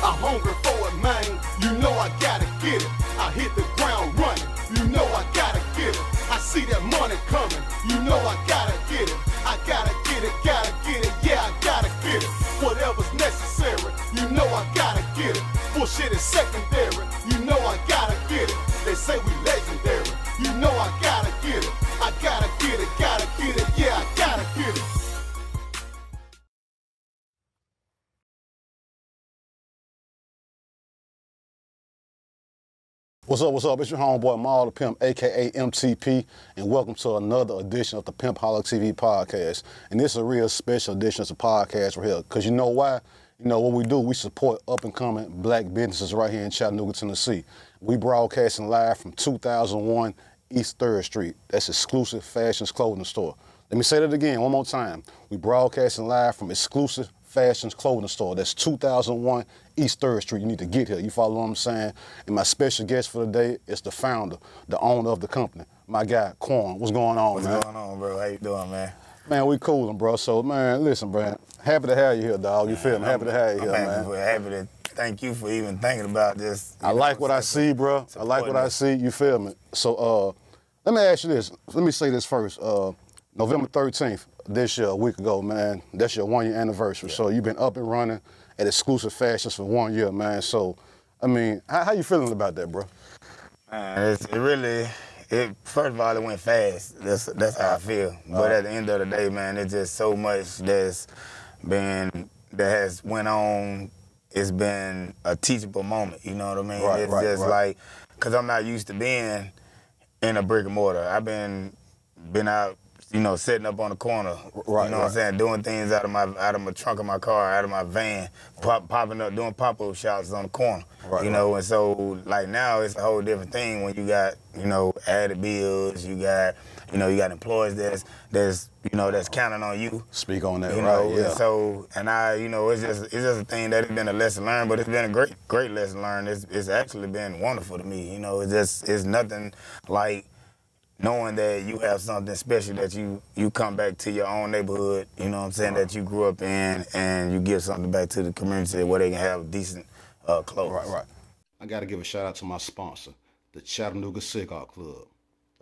I hunger for it, man. You know I gotta get it. I hit the ground running. You know I gotta get it. I see that money coming. You know I gotta get it. I gotta get it, gotta get it. Yeah, I gotta get it. Whatever's necessary. You know I gotta get it. Bullshit is secondary. You know I gotta get it. They say we legendary. You know I gotta get it. I gotta get it, gotta get it. Yeah, I gotta get it. What's up, what's up? It's your homeboy, Maal the Pimp, a.k.a. MTP, and welcome to another edition of the Pimpoholic TV podcast. And this is a real special edition of the podcast right here, because you know why? You know what we do? We support up-and-coming black businesses right here in Chattanooga, Tennessee. We broadcasting live from 2001 East 3rd Street. That's Xsklusive Fashion's clothing store. Let me say that again one more time. We broadcasting live from Xsklusive Fashion's clothing store. That's 2001 East 3rd Street. You need to get here. You follow what I'm saying? And my special guest for today is the founder, the owner of the company, my guy, Quan. What's going on, man? What's going on, bro? How you doing, man? Man, we coolin', bro. So, man, listen, bro. Happy to have you here, dog. You feel me? Happy to have you here, man. Happy to thank you for even thinking about this. I like what I see, bro. I like what I see. You feel me? So, let me ask you this. Let me say this first. November 13th, this year, a week ago, man, that's your one-year anniversary. Yeah. So you've been up and running at Xsklusive Fashion for 1 year, man. So, I mean, how you feeling about that, bro? Man, it first of all, it went fast. That's how I feel. But at the end of the day, man, it's just so much that has went on. It's been a teachable moment, you know what I mean? Right, it's like, because I'm not used to being in a brick and mortar. I've been out, you know, sitting up on the corner, you know what I'm saying, doing things out of my trunk of my car, out of my van, popping up, doing pop-up shops on the corner, you know, and so, like, now it's a whole different thing when you got, you know, added bills, you got, you know, you got employees that's counting on you. Speak on that, you know? Yeah. And so, you know, it's just a thing that it's been a lesson learned, but it's been a great, great lesson learned. It's actually been wonderful to me, you know. It's nothing like knowing that you have something special that you come back to your own neighborhood, you know what I'm saying, that you grew up in, and you give something back to the community where they can have decent clothes. Right. I got to give a shout out to my sponsor, the Chattanooga Cigar Club.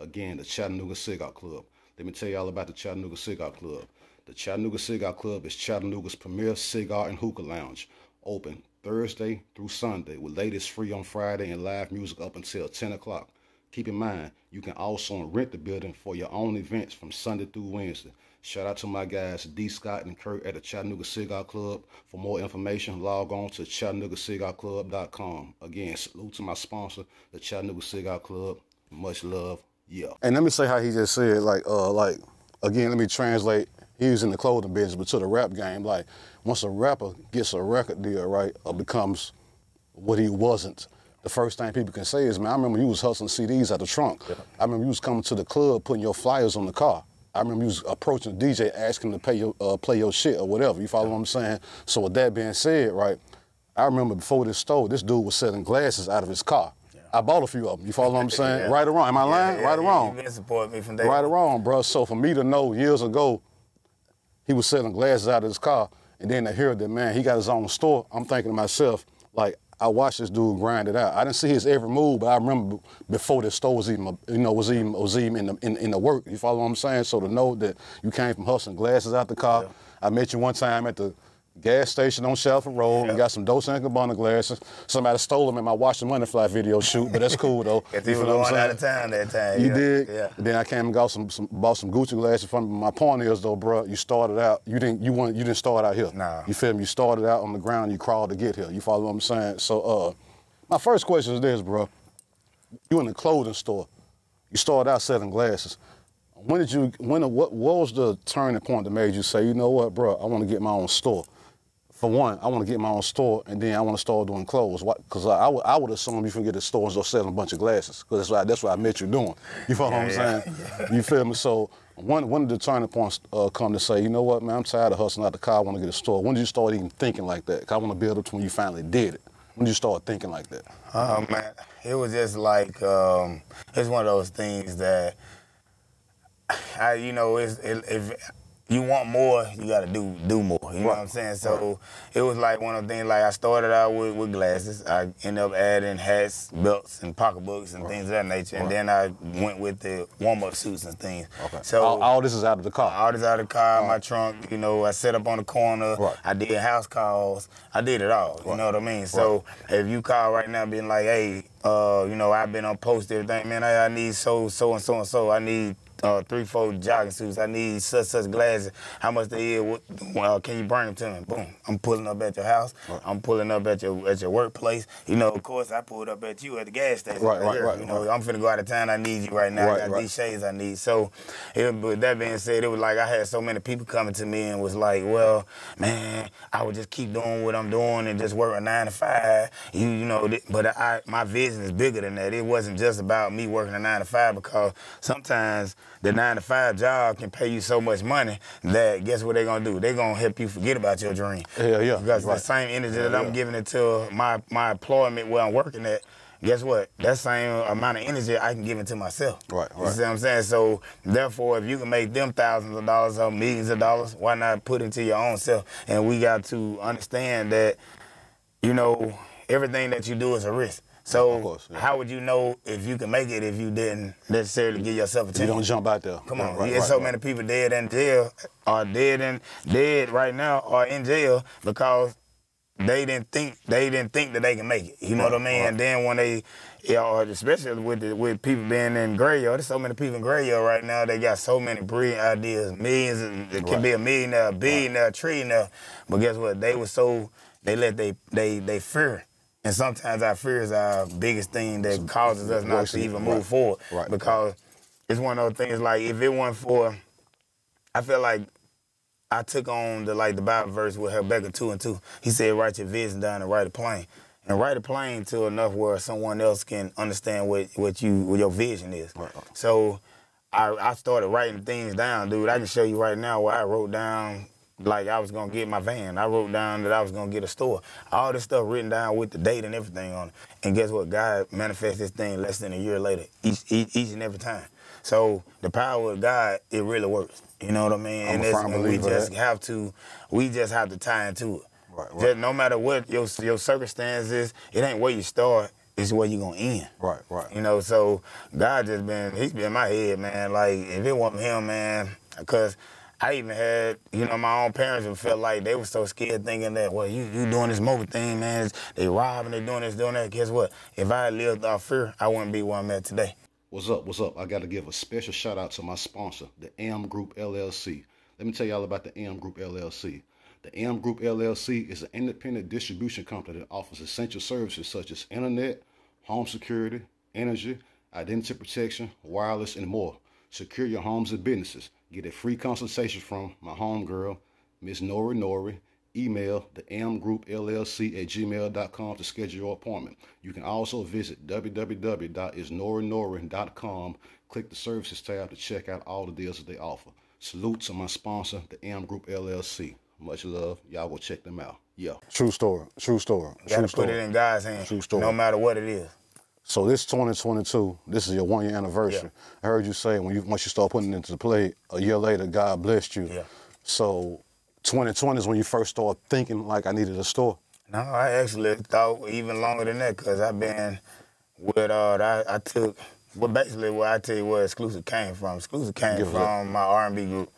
Again, the Chattanooga Cigar Club. Let me tell you all about the Chattanooga Cigar Club. The Chattanooga Cigar Club is Chattanooga's premier cigar and hookah lounge, open Thursday through Sunday, with latest free on Friday and live music up until 10 o'clock. Keep in mind, you can also rent the building for your own events from Sunday through Wednesday. Shout out to my guys, D. Scott and Kurt at the Chattanooga Cigar Club. For more information, log on to ChattanoogaCigarClub.com. Again, salute to my sponsor, the Chattanooga Cigar Club. Much love. Yeah. And let me say how he just said, like again, let me translate. He was in the clothing business, but to the rap game, like, once a rapper gets a record deal, right, or becomes what he wasn't, the first thing people can say is, man, I remember you was hustling CDs out the trunk. Yeah. I remember you was coming to the club, putting your flyers on the car. I remember you was approaching the DJ, asking him to play your shit or whatever. You follow what I'm saying? So with that being said, right, I remember before this store, this dude was selling glasses out of his car. I bought a few of them. You follow what I'm saying? Right or wrong? Am I lying? Right or wrong? You been supporting me from day one. Or wrong, bro. So for me to know years ago, he was selling glasses out of his car, and then to hear that, man, he got his own store. I'm thinking to myself, like, I watched this dude grind it out. I didn't see his every move, but I remember before this store was even, you know, was even in the work. You follow what I'm saying? So to know that you came from hustling glasses out the car. Yeah. I met you one time at the gas station on Shelford Road. Yep. We got some Dolce & Gabbana glasses. Somebody stole them in my Watch the Money Fly video shoot, but that's cool, though. If you were going out of town that time. You did? Yeah. Then I came and got bought some Gucci glasses from my point is, though, bro, you started out, you didn't start out here. Nah. You feel me? You started out on the ground, you crawled to get here. You follow what I'm saying? So, my first question is this, bro. You in the clothing store. You started out selling glasses. When did you, what was the turning point that made you say, you know what, bro, I want to get my own store? For one, I want to get my own store, and then I want to start doing clothes. Because I would assume you can get a store and start selling a bunch of glasses. Because that's what I met you doing. You feel what I'm saying? Yeah. You feel me? So when did the turning points come to say, you know what, man, I'm tired of hustling out the car, I want to get a store? When did you start even thinking like that? Because I want to build up to when you finally did it. When did you start thinking like that? Man, it was just like, it's one of those things that, you know, it's... It, it, you want more, you gotta do more. You know what I'm saying? So it was like one of the things, like I started out with glasses. I ended up adding hats, belts, and pocketbooks and things of that nature. And then I went with the warm-up suits and things. So all this is out of the car? All this out of the car, my trunk, you know, I set up on the corner. I did house calls. I did it all, you know what I mean? So if you call right now being like, hey, you know, I've been on post everything, man, I need so and so and so, I need 3-4 jogging suits. I need such glasses. How much they is? Well, can you bring them to me? Boom. I'm pulling up at your house. I'm pulling up at your workplace. You know, of course, I pulled up at you at the gas station. You know, I'm finna go out of town. I need you right now. I got these shades I need. So, with that being said, it was like I had so many people coming to me and was like, well, man, I would just keep doing what I'm doing and just work a 9 to 5. You know, but my vision is bigger than that. It wasn't just about me working a 9 to 5 because sometimes the 9 to 5 job can pay you so much money that guess what they're going to do? They're going to help you forget about your dream. Yeah, yeah. Because the same energy that I'm giving it to my employment where I'm working at, guess what? That same amount of energy I can give it to myself. You see what I'm saying? So, therefore, if you can make them thousands of dollars or millions of dollars, why not put it to your own self? And we got to understand that, you know, everything that you do is a risk. So how would you know if you can make it if you didn't necessarily give yourself a chance? You don't jump out there. Come on. There's so many people dead in jail or dead right now or in jail because they didn't think that they can make it. You know what I mean? And then when they, especially with people being in graveyard, there's so many people in graveyard right now. They got so many brilliant ideas, millions. It can be a millionaire, a billionaire, a trillionaire. But guess what? They were so they let their fear. And sometimes our fear is our biggest thing that causes us not to even move forward. Because it's one of those things, like, if it wasn't for, I feel like I took on the Bible verse with Habakkuk 2:2. He said, write your vision down and write it plain. And write it plain to enough where someone else can understand what your vision is. So I started writing things down, dude. I can show you right now where I wrote down, like, I was gonna get my van. I wrote down that I was gonna get a store. All this stuff written down with the date and everything on it. And guess what? God manifests this thing less than a year later, each and every time. So the power of God, it really works. You know what I mean? And that's when we just have to tie into it. Just no matter what your circumstances, it ain't where you start, it's where you gonna end. You know, so God just been, he's been in my head, man. Like, if it wasn't him, man, because I even had, you know, my own parents who felt like they were so scared thinking that, well, you doing this mobile thing, man. They robbing, they doing this, doing that. Guess what? If I had lived off fear, I wouldn't be where I'm at today. What's up? What's up? I got to give a special shout out to my sponsor, the M Group LLC. Let me tell y'all about the M Group LLC. The M Group LLC is an independent distribution company that offers essential services such as internet, home security, energy, identity protection, wireless, and more. Secure your homes and businesses. Get a free consultation from my homegirl, Miss Nori Nori. Email themgroupllc@gmail.com to schedule your appointment. You can also visit www.isnorinori.com. Click the services tab to check out all the deals that they offer. Salute to my sponsor, the M Group LLC. Much love. Y'all go check them out. Yeah. True story. True story. You gotta put it in God's hands. True story. No matter what it is. So this 2022, this is your 1-year anniversary. I heard you say once you start putting it into the play, a year later, God blessed you. So 2020 is when you first started thinking like I needed a store. No, I actually thought even longer than that because I've been with basically where Xsklusive came from. Xsklusive came from my R&B group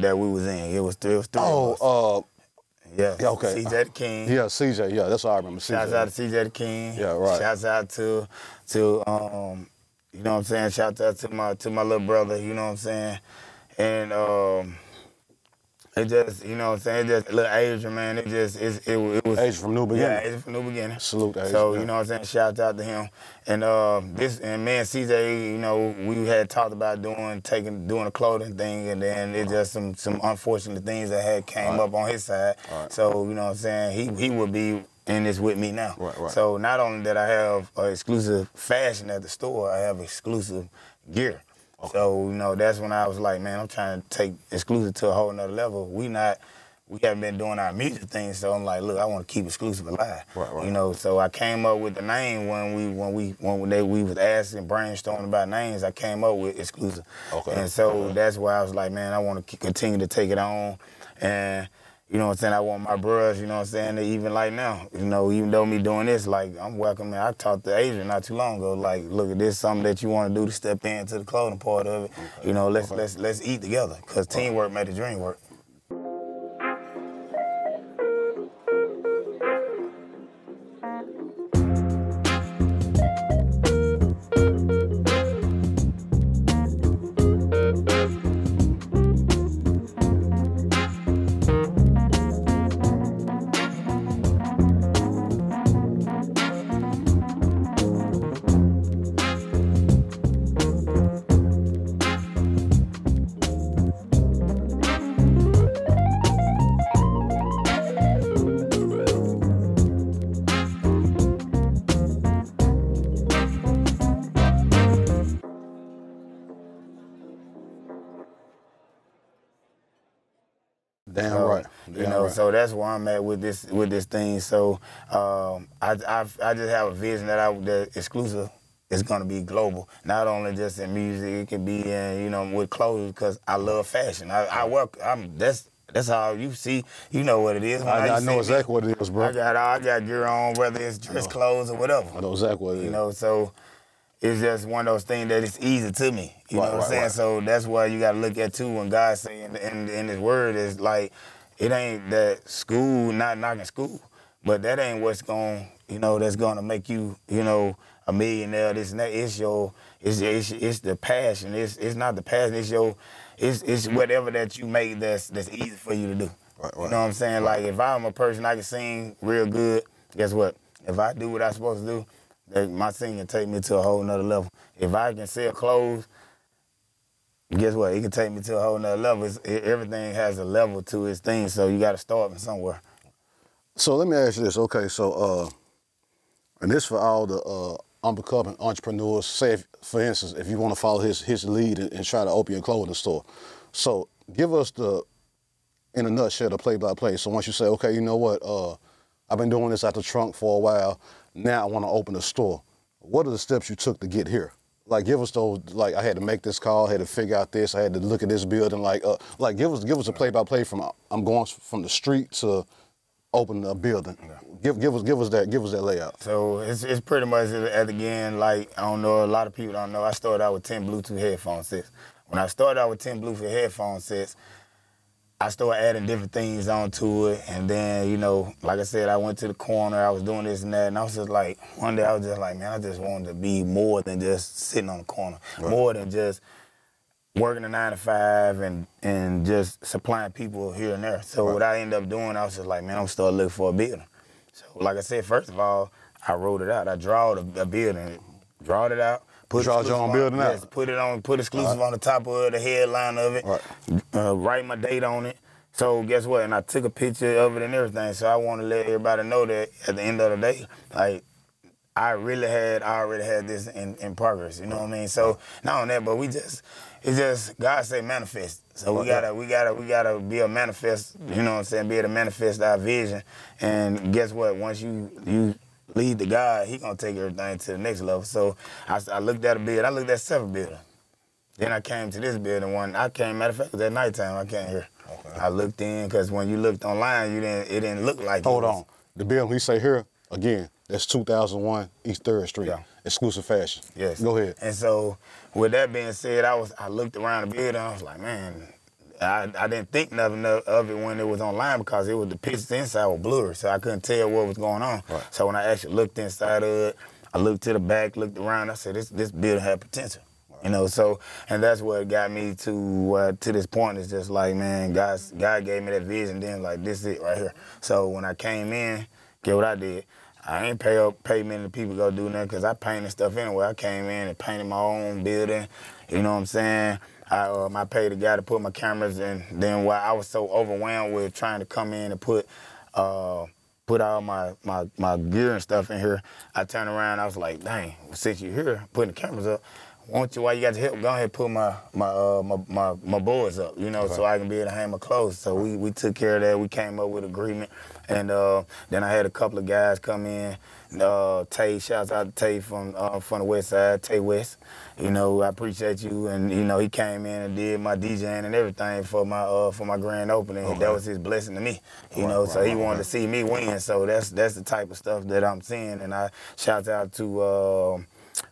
that we was in. It was three of us. Yeah, okay. CJ the King. Yeah, CJ, yeah, that's all I remember. Shouts out to CJ the King. Yeah, right. Shouts out to you know what I'm saying? Shouts out to my little brother, you know what I'm saying? And it just, you know what I'm saying? It just, little Adrian, man, it was. Adrian from New Beginning. Yeah, Adrian from New Beginning. Salute Adrian. So, you know what I'm saying? Shouts out to him. And me and CJ, you know, we had talked about doing a clothing thing, and then it's just some unfortunate things that had came up on his side. So, you know what I'm saying? He would be in this with me now. So not only did I have Xsklusive Fashion at the store, I have Xsklusive gear. So, you know, that's when I was like, man, I'm trying to take Xsklusive to a whole nother level. We not we haven't been doing our music thing, so I'm like, look, I want to keep Xsklusive alive. Right, right. You know, so I came up with the name when we was asking, brainstorming about names. I came up with Xsklusive. Okay. And so that's why I was like, man, I want to continue to take it on. And you know what I'm saying? I want my bros, you know what I'm saying, to even like now, you know, even though me doing this, like, I'm welcoming. I talked to Adrian not too long ago, like, look, this is something that you want to do to step into the clothing part of it. You know, let's eat together, because teamwork made the dream work. So that's where I'm at with this thing. So I just have a vision that that Xsklusive is gonna be global. Not only just in music, it could be in, you know, with clothes, because I love fashion. That's how you see. You know what it is. I know exactly what it is, bro. I got gear on, whether it's dress clothes or whatever. I know exactly what it is. You know, so it's just one of those things that it's easy to me. You know what I'm saying? Right. So that's why you gotta look at too when God saying in His Word is like. It ain't that school, not knocking school, but that ain't what's going, you know, that's gonna make you, you know, a millionaire. This and that. It's the passion. It's not the passion. It's whatever that you make that's easy for you to do. Right, right. You know what I'm saying? Right. Like if I'm a person I can sing real good, guess what? If I do what I'm supposed to do, my singing take me to a whole nother level. If I can sell clothes. Guess what? It can take me to a whole nother level. Everything has a level to its thing, so you got to start from somewhere. So let me ask you this. Okay, so, and this for all the up-and-coming entrepreneurs. Say, for instance, if you want to follow his lead and try to open your clothing store. So give us the, in a nutshell, the play-by-play. So once you say, okay, you know what? I've been doing this out the trunk for a while. Now I want to open a store. What are the steps you took to get here? Like, give us those, like, I had to make this call, I had to figure out this, I had to look at this building, like give us a play-by-play from, I'm going from the street to opening a building. Yeah. Give us that layout. So it's pretty much, at again, like, I don't know, a lot of people don't know, I started out with 10 Bluetooth headphone sets. When I started out with 10 Bluetooth headphone sets, I started adding different things onto it, and then, you know, like I said, I went to the corner, I was doing this and that, and I was just like, one day I was just like, man, I just wanted to be more than just sitting on the corner, right. More than just working a 9-to-5 and just supplying people here and there. So right. What I ended up doing, I was just like, man, I'm starting to look for a building. So like I said, first of all, I wrote it out. I drawed a building, drawed it out. Put your own building out. Yes, put it on. Put Xsklusive on the top of the headline of it. Right. Write my date on it. So guess what? And I took a picture of it and everything. So I want to let everybody know that at the end of the day, like I already had this in progress. You know what I mean? So not on that, but it's just God say manifest. So we gotta be a manifest. You know what I'm saying? Be able to manifest our vision. And guess what? Once you lead the guy, he gonna take everything to the next level. So I looked at a building. I looked at 7 buildings. Then I came to this building one. I came, matter of fact, it was at nighttime. I came here. Okay. I looked in because when you looked online, it didn't look like. Hold on, the building we say here again. That's 2001 East 3rd Street. Yeah. Xsklusive Fashion. Yes. Go ahead. And so, with that being said, I looked around the building. I was like, man. I didn't think nothing of it when it was online because it was the pictures inside were blurry, so I couldn't tell what was going on. Right. So when I actually looked inside of it, I looked to the back, looked around, I said, this building had potential. Right. You know, so, and that's what got me to this point. It's just like, man, God gave me that vision, then like, this is it right here. So when I came in, get what I did. I ain't pay many people to go do nothing because I painted stuff anyway. I came in and painted my own building, you know what I'm saying? I paid a guy to put my cameras in. Then while I was so overwhelmed with trying to come in and put all my gear and stuff in here, I turned around, I was like, dang, since you're here putting the cameras up, want you, while you got the help, go ahead and put my boards up, you know, so I can be able to hang my clothes. So we took care of that. We came up with agreement. And then I had a couple of guys come in. Tay, shouts out to Tay from the West Side, Tay West. You know, I appreciate you. And you know, he came in and did my DJing and everything for my grand opening. Okay. That was his blessing to me. You know, so he wanted to see me win. So that's the type of stuff that I'm seeing. And I shout out to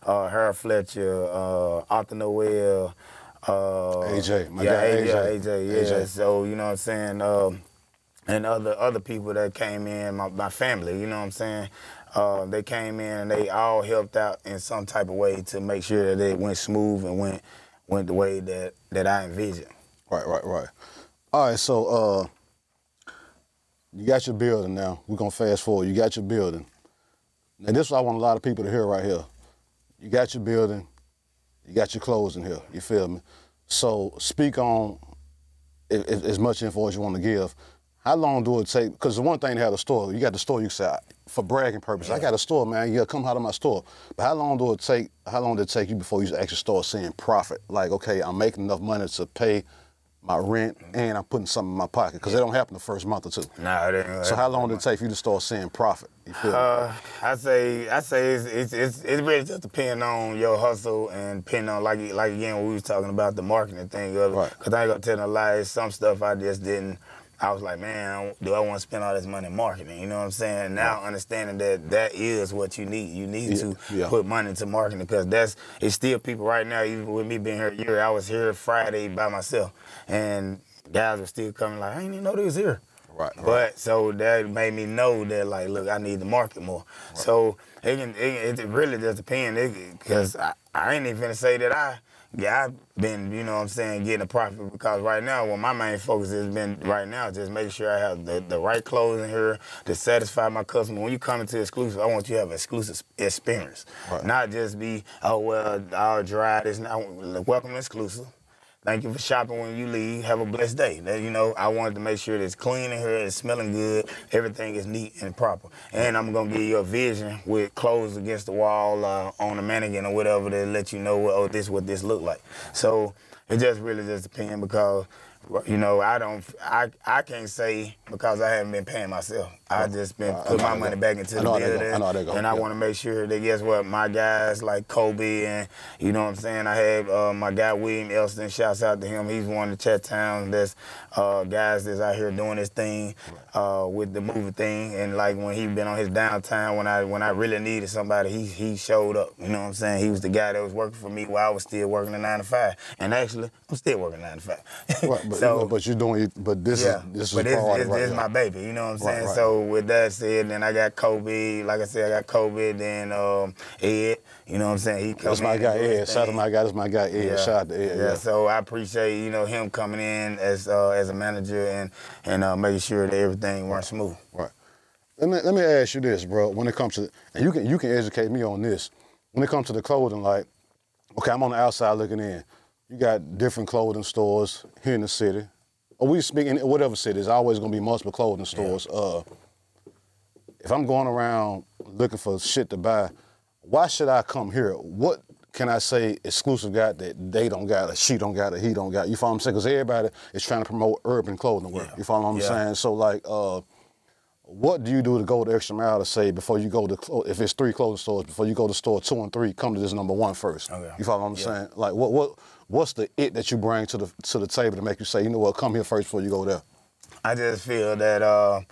Harold Fletcher, Arthur Noel, AJ, my guy, AJ. So you know what I'm saying, and other people that came in, my family, you know what I'm saying. They came in and they all helped out in some type of way to make sure that it went smooth and went the way that I envisioned. Right. All right, so you got your building now. We're gonna fast forward. You got your building. Now this is what I want a lot of people to hear right here. You got your building, you got your clothes in here, you feel me? So speak on as much info as you want to give. How long do it take? Because the one thing to have a store, you got the store, you can say, for bragging purposes, I got a store, man, yeah, come out of my store. But how long did it take you before you actually start seeing profit? Like, okay, I'm making enough money to pay my rent and I'm putting something in my pocket? Because it don't happen the first month or two. Nah, it didn't. So how long did it take for you to start seeing profit? You feel me? I say it really just depends on your hustle and depending on, like again, what we was talking about, the marketing thing of it. Because I ain't going to tell no lies, some stuff I just didn't. I was like, man, do I want to spend all this money in marketing? You know what I'm saying? Now understanding that that is what you need. You need to put money into marketing because it's still people right now, even with me being here a year, I was here Friday by myself. And guys were still coming like, I didn't even know they was here. But so that made me know that, like, look, I need to market more. So it really just depends because I ain't even finna say that I've been, you know what I'm saying, getting a profit because right now, well, my main focus has been right now just making sure I have the right clothes in here to satisfy my customer. When you come into Xsklusive, I want you to have an exclusive experience. Not just be, oh, well, I'll dry this. Welcome to Xsklusive. Thank you for shopping when you leave. Have a blessed day. You know, I wanted to make sure that it's clean in here, it's smelling good, everything is neat and proper. And I'm going to give you a vision with clothes against the wall on a mannequin or whatever to let you know, oh, this is what this look like. So it just really just depends because, you know, I can't say because I haven't been paying myself. I just been putting my money back into the business. And I want to make sure that, guess what, my guys like Kobe and, you know what I'm saying, I had my guy William Elston, shouts out to him. He's one of the Chattanooga that's guys that's out here doing this thing with the movie thing. And like when he been on his downtime, when I really needed somebody, he showed up. You know what I'm saying? He was the guy that was working for me while I was still working a 9 to 5. And actually, I'm still working 9 to 5. But this is my baby. You know what I'm saying? So with that said, then I got Kobe. Like I said, I got Kobe. Then Ed. You know what I'm saying? That's my guy Ed. Shout out to my guy. That's my guy Ed. Shout out to Ed. Yeah. So I appreciate him coming in as a manager and making sure that everything runs smooth. Let me ask you this, bro. When it comes to, and you can educate me on this. When it comes to the clothing, like, okay, I'm on the outside looking in. You got different clothing stores here in the city. Or we speak in whatever city. There's always gonna be multiple clothing stores. If I'm going around looking for shit to buy, why should I come here? What can I say Xsklusive got that they don't got, or she don't got, or he don't got? You follow what I'm saying? Because everybody is trying to promote urban clothing work. You follow what I'm saying? So, like, what do you do to go the extra mile to say before you go to, if it's 3 clothing stores, before you go to store 2 and 3, come to this number 1 first? You follow what I'm saying? Like, what's the it that you bring to the table to make you say, you know what, come here first before you go there? I just feel that...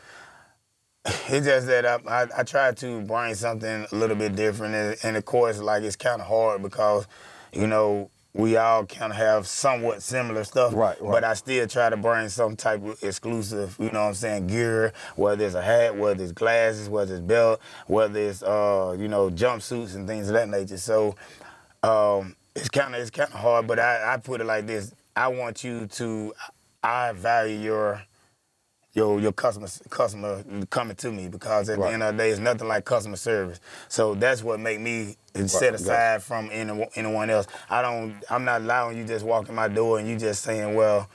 It's just that I try to bring something a little bit different, and of course, like, it's kind of hard because, you know, we all kind of have somewhat similar stuff, but I still try to bring some type of exclusive, you know what I'm saying, gear, whether it's a hat, whether it's glasses, whether it's belt, whether it's, you know, jumpsuits and things of that nature. So it's kind of hard, but I put it like this. I want you to, I value your customer coming to me because at the end of the day, it's nothing like customer service. So that's what make me set aside from anyone else. I'm not allowing you just walk in my door and you just saying, well,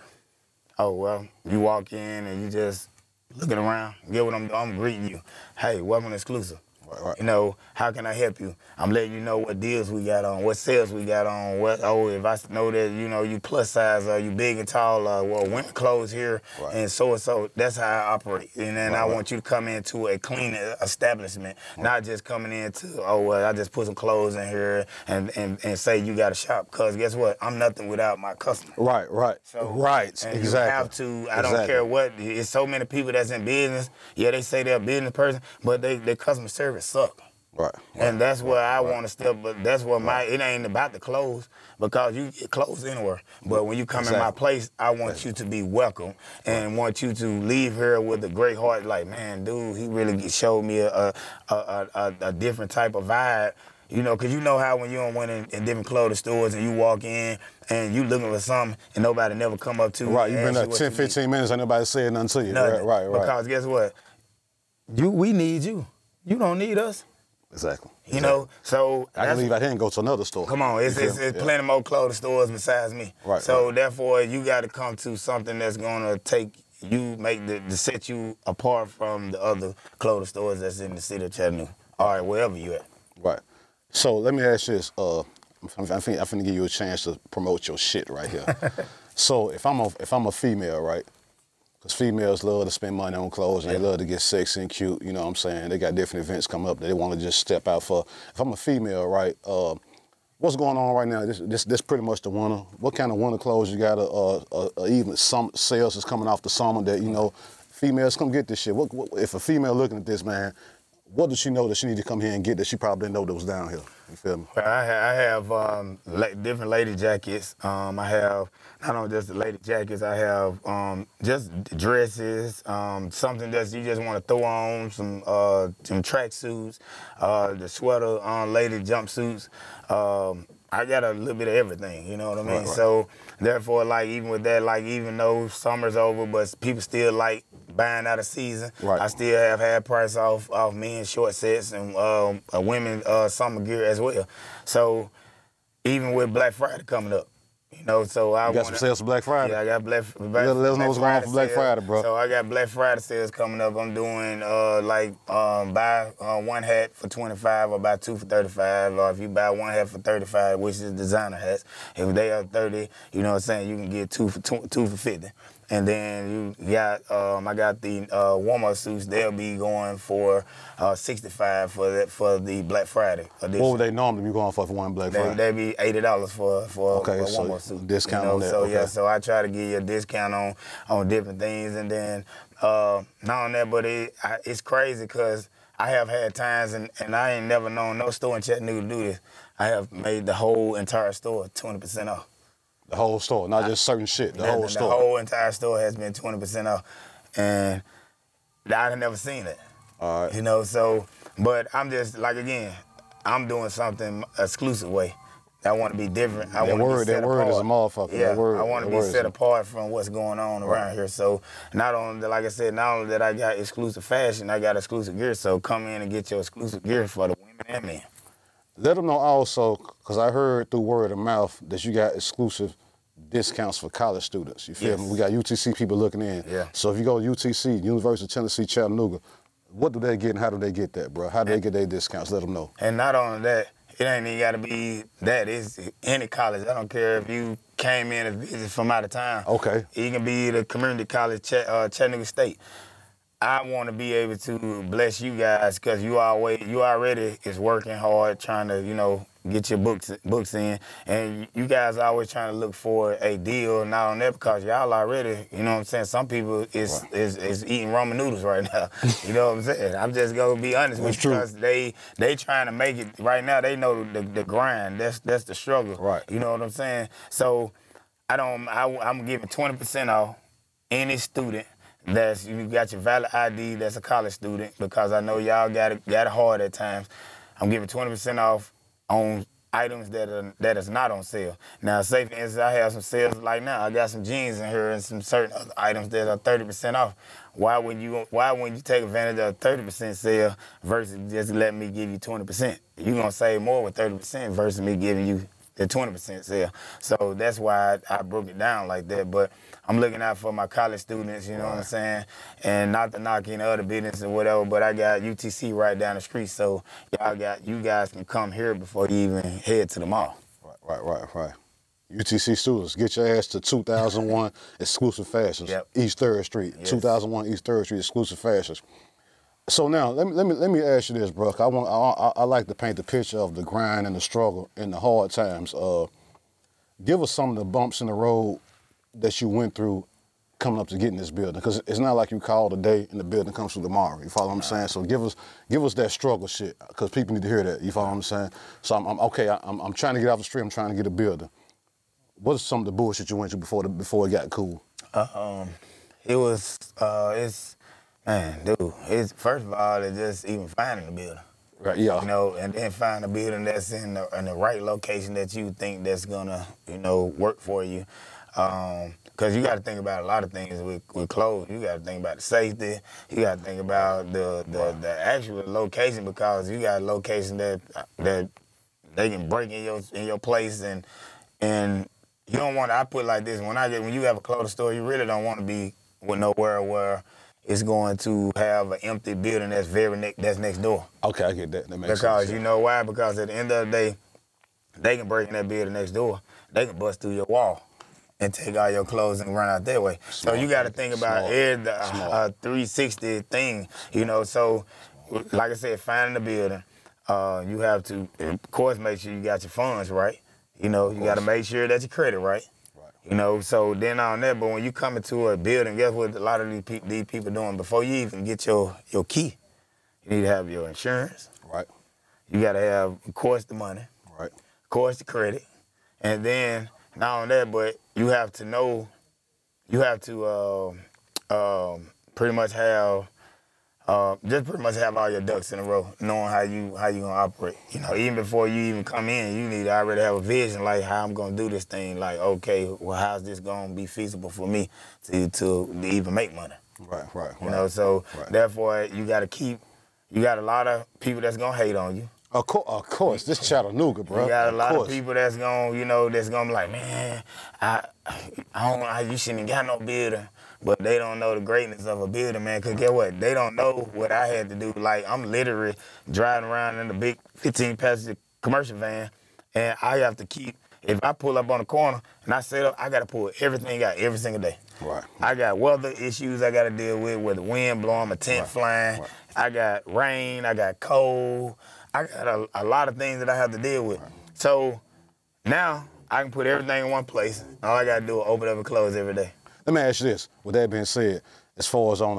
oh, well, you walk in and you just looking around. Get what I'm greeting you. Hey, welcome to Xsklusive. Right. You know, how can I help you? I'm letting you know what deals we got on, what sales we got on, what, oh, if I know that, you know, you plus size, or you big and tall, well, winter clothes here, right, and so and so. That's how I operate. And then right, I want you to come into a clean establishment, right, not just coming into, oh, well, I just put some clothes in here and say you got a shop. Because guess what? I'm nothing without my customer. Right, right, so, right, and exactly. You have to, I don't care what, it's so many people that's in business. Yeah, they say they're a business person, but their customer service sucks. Right, right, and that's where I want to step, but that's where my, it ain't about the clothes, because you get clothes anywhere. But when you come in my place, I want you to be welcome and want you to leave here with a great heart. Like, man, dude, he really showed me a different type of vibe. You know, because you know how when you're in different clothing stores and you walk in and you looking for something and nobody never come up to you. Right, you've been there 10, 15 minutes and nobody said nothing to you. Nothing. Right, right, right. Because guess what? We need you. You don't need us. Exactly. You know, so I can leave out here and go to another store. Come on, it's plenty more clothing stores besides me. Right. So therefore, you got to come to something that's gonna take you, make the set you apart from the other clothing stores that's in the city of Chattanooga, or wherever you at. Right. So let me ask you this. I'm finna give you a chance to promote your shit right here. So if I'm a female, right? Because females love to spend money on clothes, and they love to get sexy and cute, you know what I'm saying? They got different events coming up that they want to just step out for. If I'm a female, right, what's going on right now? This pretty much the winter. What kind of winter clothes you got? Even some sales is coming off the summer that, you know, females come get this shit. What if a female looking at this, man, what does she know that she need to come here and get that she probably didn't know that was down here? You feel me? Well, I have different lady jackets. I have not only just the lady jackets. I have just dresses, something that you just want to throw on, some tracksuits, the sweater on, lady jumpsuits. I got a little bit of everything, you know what I mean? Right, right. So therefore, like, even with that, like, even though summer's over, but people still like buying out of season. Right. I still have had price off men's short sets and women summer gear as well. So even with Black Friday coming up, you know, so I got some sales for Black Friday. Yeah, I got Let us know what's going on for Black Friday, bro. So I got Black Friday sales coming up. I'm doing buy one hat for $25, or buy two for $35, or if you buy one hat for $35, which is designer hats, if they are $30, you know what I'm saying, you can get two for $50. And then you got, I got the warm-up suits. They'll be going for $65 for the Black Friday edition. What would they normally be going for one Black Friday? They'd be $80 for a warm-up suit. Discount, you know, on that. So yeah, so I try to give you a discount on different things, and then not on that, but it's crazy because I have had times, and I ain't never known no store in Chattanooga to do this. I have made the whole entire store 20% off. The whole store, not just certain shit, the whole store. The whole entire store has been 20% off, and I've never seen it. All right. You know, so, but I'm just, like, again, I'm doing something exclusive way. I want to be different. I want to be set apart. That word is a motherfucker. Yeah, I want to be set apart from what's going on around here. So not only, like I said, not only that I got exclusive fashion, I got exclusive gear, so come in and get your exclusive gear for the women and men. Let them know also, because I heard through word of mouth that you got exclusive discounts for college students. You feel me? We got UTC people looking in. Yeah. So if you go to UTC, University of Tennessee, Chattanooga, what do they get and how do they get that, bro? How do they get their discounts? Let them know. And not only that, it ain't even got to be that. It's any college. I don't care if you came in and visit from out of town. Okay. It can be the community college, Chattanooga State. I want to be able to bless you guys because you already is working hard trying to, you know, get your books in, and you guys are always trying to look for a deal. Not on that because y'all already, you know what I'm saying, some people is eating ramen noodles right now. You know what I'm saying? I'm just gonna be honest with you because they trying to make it right now. They know the grind. That's the struggle. Right. You know what I'm saying? So I'm giving 20% off any student. You got your valid ID, that's a college student, because I know y'all got it hard at times. I'm giving 20% off on items that is not on sale. Now, say for instance, I have some sales like now. I got some jeans in here and some certain other items that are 30% off. Why wouldn't you take advantage of a 30% sale versus just letting me give you 20%? You're going to save more with 30% versus me giving you the 20% sale. So that's why I broke it down like that. But I'm looking out for my college students, you know what I'm saying? And not to knock any other business or whatever, but I got UTC right down the street, so y'all got, you guys can come here before you even head to the mall. Right. UTC students, get your ass to 2001 Xsklusive Fashion, East 3rd Street. Yes. 2001 East 3rd Street Xsklusive Fashion. So now let me ask you this, bro. I like to paint the picture of the grind and the struggle and the hard times. Give us some of the bumps in the road that you went through coming up to getting this building, because it's not like you call today and the building comes through tomorrow. You follow what I'm saying? So give us that struggle shit, because people need to hear that. You follow what I'm saying? So I'm trying to get off the street. I'm trying to get a building. What's some of the bullshit you went through before it got cool? Man, dude, first of all, it's just even finding the building. Right, yeah. You know, and then find a building that's in the right location that you think that's gonna, you know, work for you. Because you got to think about a lot of things with clothes. You got to think about the safety. You got to think about the actual location, because you got a location that they can break in your place, and you don't want to. I put it like this: when you have a clothing store, you really don't want to be with nowhere where it's going to have an empty building that's that's next door. Okay, I get that. That makes sense. Because you know why? Because at the end of the day, they can break in that building next door. They can bust through your wall and take all your clothes and run out that way. Smart. So you got to think about every 360 thing, you know. So, like I said, finding the building, you have to, of course, make sure you got your funds right. You know, you got to make sure that your credit right. You know, so then on that, but when you come into a building, guess what a lot of these people doing? Before you even get your key, you need to have your insurance. Right. You got to have, of course, the money. Right. Of course, the credit. And then, not on that, but you have to know, you have to pretty much have all your ducks in a row, knowing how you gonna operate. You know, even before you even come in, you need to already have a vision, like how I'm gonna do this thing. Like, okay, well, how's this gonna be feasible for me to even make money? Right. You know, so therefore you got a lot of people that's gonna hate on you. Of course, this Chattanooga, bro. You got a lot of people that's gonna, you know, that's gonna be like, man, I don't know how you shouldn't got no building. But they don't know the greatness of a building, man, because guess what? They don't know what I had to do. Like, I'm literally driving around in a big 15-passenger commercial van, and I have to keep, if I pull up on the corner and I set up, I got to pull everything out every single day. Right. I got weather issues I got to deal with, whether wind blowing, my tent flying. Right. I got rain. I got cold. I got a lot of things that I have to deal with. Right. So now I can put everything in one place. All I got to do is open up and close every day. Let me ask you this. With that being said, as far as on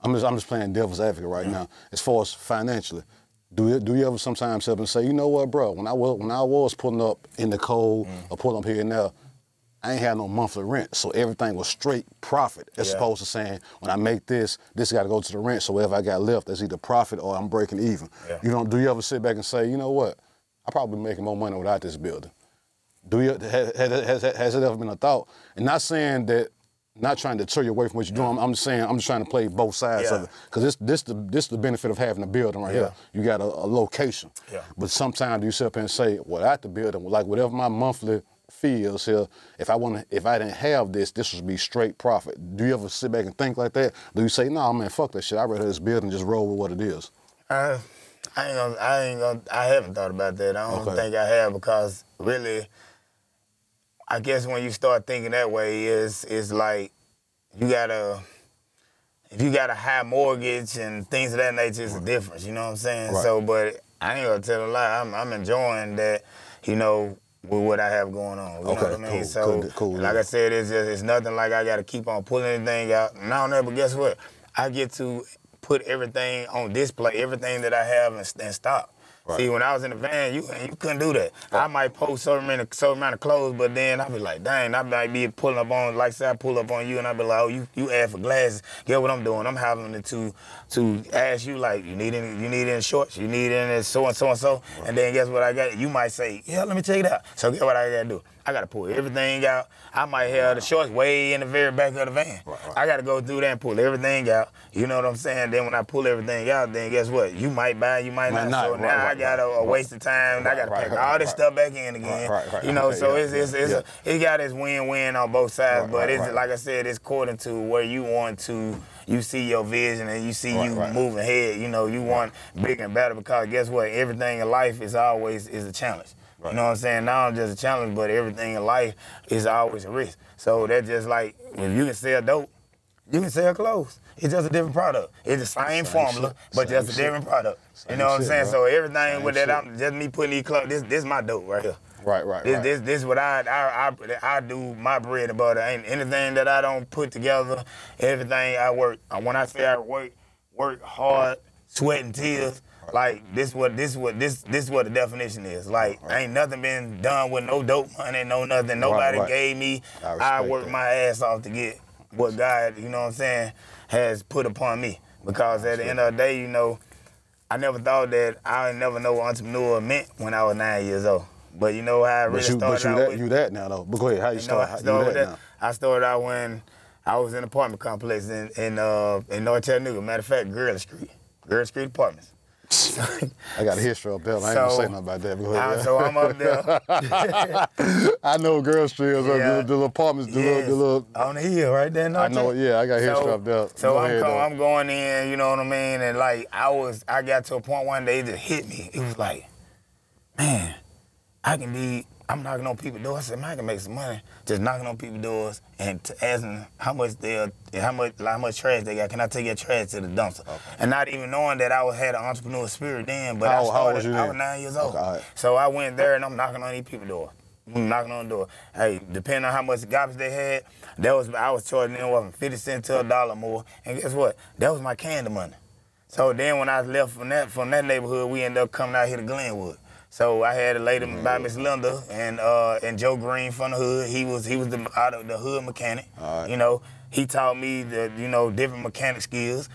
a, I'm just playing devil's advocate right now. As far as financially, do you ever sometimes sit up and say, you know what, bro? When I was pulling up in the cold or pulling up here and there, I ain't had no monthly rent, so everything was straight profit. As opposed to saying, when I make this, this got to go to the rent. So whatever I got left, that's either profit or I'm breaking even. Yeah. You don't. Do you ever sit back and say, you know what? I probably making more money without this building. Has it ever been a thought? And not saying that, not trying to turn you away from what you're doing. I'm just saying, I'm just trying to play both sides of it. Because this the benefit of having a building right here. You got a location. Yeah. But sometimes you sit up and say, well, at the building, like whatever my monthly fee is here, if I didn't have this, this would be straight profit. Do you ever sit back and think like that? Do you say, nah, man, fuck that shit. I'd rather this building just roll with what it is. I haven't thought about that. I don't think I have, because really, I guess when you start thinking that way, it's like if you got a high mortgage and things of that nature, it's a difference, you know what I'm saying? Right. So, but I ain't gonna tell a lie, I'm enjoying that, you know, with what I have going on, you know what I mean? Cool, so, cool, like I said, it's nothing like I gotta keep on pulling anything out. Now and then, but guess what? I get to put everything on display, everything that I have and stop. Right. See, when I was in the van, you couldn't do that. Right. I might post so amount of clothes, but then I'd be like, dang, I might be pulling up on, like say I pull up on you, and I'd be like, oh, you add for glasses. Get what I'm doing? I'm having to ask you, like, you need any shorts? You need any so-and-so? Right. And then guess what I got? You might say, yeah, let me check it out. So get what I got to do? I got to pull everything out. I might have the shorts way in the very back of the van. Right. I got to go through there and pull everything out. You know what I'm saying? Then when I pull everything out, then guess what? You might buy, you might not. So now I got a waste of time. I got to pack all this stuff back in again. You know, so it's got its win-win on both sides. But it's like I said, it's according to where you want to. You see your vision and you see you moving ahead. You know, you want bigger and better because guess what? Everything in life is always a challenge. You know what I'm saying? Not just a challenge, but everything in life is always a risk. So that's just like, if you can sell dope, you can sell clothes. It's just a different product. It's the same formula, but just a different product. You know what I'm saying? So everything with that, I'm just me putting these clothes, this is my dope right here. This is what I do, my bread and butter. Ain't anything that I don't put together, everything I work. When I say I work, work hard, sweat and tears. Like this is what the definition is. Like ain't nothing been done with no dope money, no nothing. Nobody gave me. I worked my ass off to get what God, you know what I'm saying, has put upon me. Because at the end of the day, you know, I never thought that I never know what entrepreneur meant when I was 9 years old. But you know how I really started out with... you that now, though. But go ahead, how you start? How you with that now? I started out when I was in an apartment complex in North Chattanooga. Matter of fact, Gurley Street. Gurley Street Apartments. I got a history up there. I ain't gonna say nothing about that. Go ahead, so I'm up there. I know Gurley Street is up. The little apartments, the little... On the hill right there in North Chattanooga. I know, yeah, I got history up there. So I'm going in, you know what I mean? And like, I got to a point one day, it just hit me. It was like, man... I'm knocking on people's doors. I said, man, I can make some money just knocking on people's doors and asking them how much trash they got. Can I take your trash to the dumpster? Okay. And not even knowing that I had an entrepreneur spirit then, but I was 9 years old. Okay, right. So I went there and I'm knocking on these people's doors. I'm knocking on the door. Hey, depending on how much garbage they had, I was charging them from 50 cents to $1 more. And guess what? That was my candy money. So then when I left from that neighborhood, we ended up coming out here to Glenwood. So I had a lady by Miss Linda and Joe Green from the hood. He was the hood mechanic. You know, he taught me the different mechanic skills.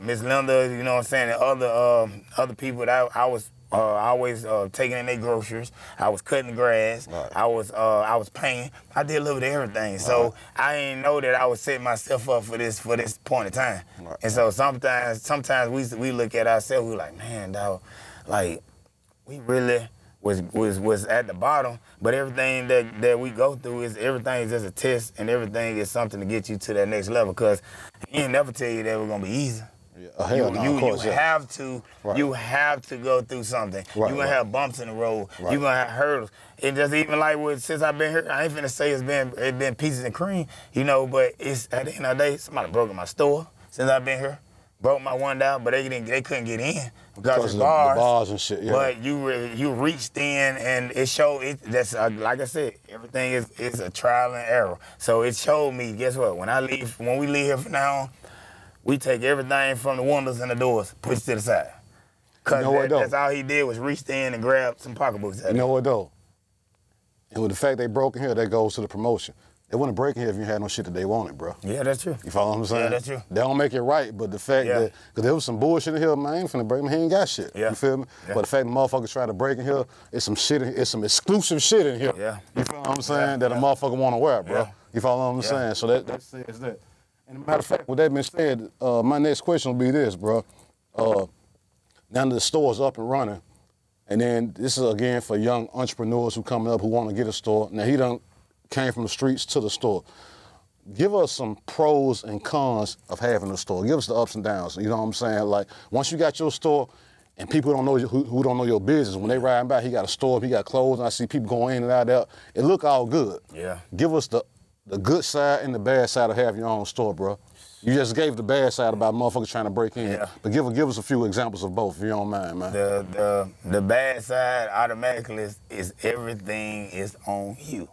Miss Linda, you know what I'm saying, and other people that I was always taking in their groceries. I was cutting grass. I was painting. I did a little bit of everything. So I didn't know that I was setting myself up for this point in time. And so sometimes we look at ourselves. We're like, man, dog, like. We really was at the bottom, but everything that we go through is just a test, and everything is something to get you to that next level. Cause he ain't never tell you that it was gonna be easy. You have to go through something. You gonna have bumps in the road. You gonna have hurdles. And just even like since I've been here, I ain't finna say it's been pieces and cream, you know. But it's at the end of the day, somebody broke in my store since I've been here. Broke my one down, but they couldn't get in because of the bars and shit. Yeah. But you reached in, and it showed. Like I said, everything is a trial and error. So it showed me. Guess what? When we leave here from now on, we take everything from the windows and the doors, push to the side. Cause that's all he did was reached in and grab some pocketbooks. You know what though? And with the fact they broke in here, that goes to the promotion. They wouldn't break in here if you had no shit that they wanted, bro. Yeah, that's true. You follow what I'm saying? Yeah, that's true. They don't make it right, but the fact that, because there was some bullshit in here, man, I ain't finna break him, he ain't got shit. Yeah. You feel me? Yeah. But the fact that motherfuckers try to break in here, it's some exclusive shit in here. Yeah. You feel what I'm saying? Yeah. That a motherfucker wanna wear, bro. Yeah. You follow what I'm saying? So that says that. And as a matter of fact, with that being said, my next question will be this, bro. Now that the store's up and running, and then this is again for young entrepreneurs who coming up who wanna get a store. Now he done came from the streets to the store. Give us some pros and cons of having a store. Give us the ups and downs. You know what I'm saying? Like, once you got your store and people don't know who don't know your business, when they riding by, he got a store, he got clothes, and I see people going in and out there. It look all good. Yeah. Give us the good side and the bad side of having your own store, bro. You just gave the bad side about motherfuckers trying to break in. Yeah. But give us a few examples of both, if you don't mind, man. The bad side automatically is everything is on you.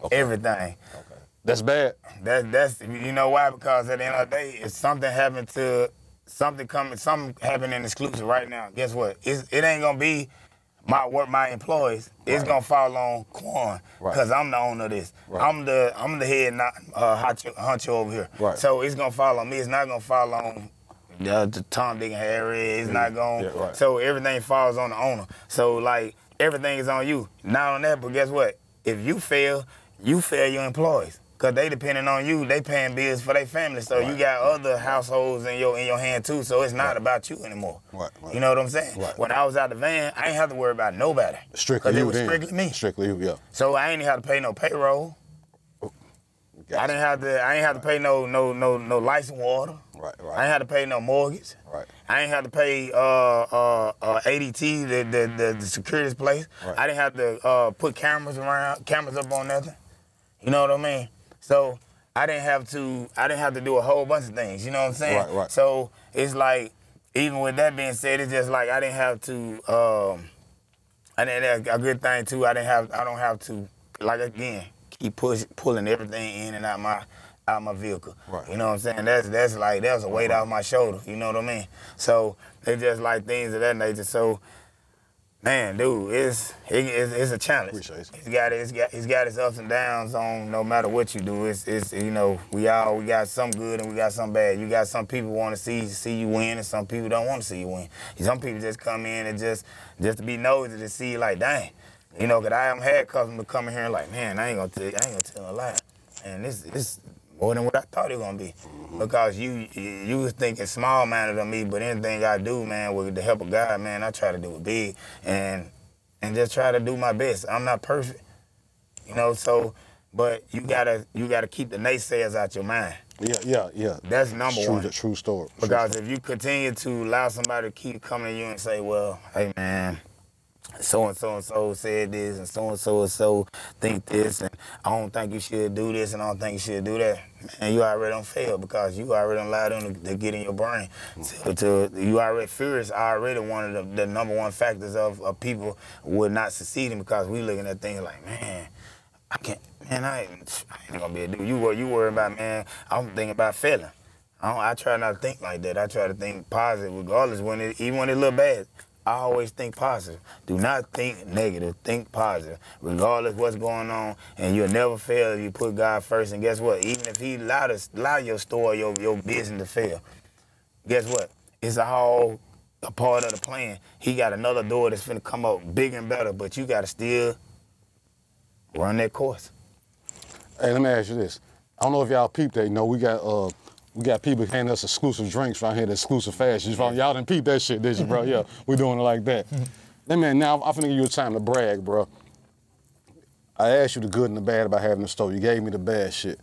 Okay. Everything. Okay. That's bad. That's you know why? Because at the end of the day, if something happened to something happened in Xsklusive right now, guess what? It ain't gonna be my employees. It's gonna fall on Quan because I'm the owner of this. I'm the head honcho over here. So it's gonna fall on me. It's not gonna fall on the Tom, Dick, and Harry. It's not gonna. So everything falls on the owner. So like everything is on you. Not on that, but guess what? If you fail. You fail your employees. Cause they depending on you, they paying bills for their family. So you got other households in your hand too. So it's not about you anymore. Right. You know what I'm saying? Right. When I was out the van, I ain't have to worry about nobody. Strictly you. It was strictly me. Strictly you. Yeah. So I ain't have to pay no payroll. Oh, gotcha. I ain't have to pay no lights and water. Right. I ain't have to pay no mortgage. Right. I ain't have to pay ADT, the security's place. Right. I didn't have to put cameras up on nothing. You know what I mean? So I didn't have to do a whole bunch of things, you know what I'm saying? Right. So it's like, even with that being said, it's just like a good thing too, I don't have to, like again, keep pulling everything in and out my vehicle. Right. You know what I'm saying? That's like, that was a weight off my shoulder, you know what I mean? So it's just like things of that nature. So man, dude, it's a challenge. Appreciate it. It's got its ups and downs on no matter what you do. It's you know, we got some good and we got some bad. You got some people want to see you win and some people don't want to see you win. Some people just come in and just to be nosy to see you like, dang. You know, cause I haven't had customers come in here and like, man, I ain't gonna tell a lie. And this more than what I thought it was gonna be. Because you was thinking small minded on me, but anything I do, man, with the help of God, man, I try to do it big and just try to do my best. I'm not perfect. You know, so but you gotta keep the naysayers out your mind. Yeah. That's number one. True story. Because if you continue to allow somebody to keep coming to you and say, well, hey man, so-and-so said this, and so-and-so think this, and I don't think you should do this, and I don't think you should do that. Man, you already done failed because you already allowed them to get in your brain. You already furious, already one of the number one factors of people would not succeeding because we looking at things like, man, I ain't gonna be a dude. You worry about, man, I'm thinking about failing. I try not to think like that. I try to think positive regardless, even when it look bad. I always think positive. Do not think negative. Think positive, regardless what's going on, and you'll never fail if you put God first. And guess what? Even if He allow your story, your business to fail, guess what? It's all a part of the plan. He got another door that's finna come up bigger and better, but you gotta still run that course. Hey, let me ask you this. I don't know if y'all peeped that. You know, we got people handing us exclusive drinks right here at Xsklusive Fashion. Y'all done peep that shit, did you, bro? Yeah, we doing it like that. Man, now I'm finna give you a time to brag, bro. I asked you the good and the bad about having the store. You gave me the bad shit.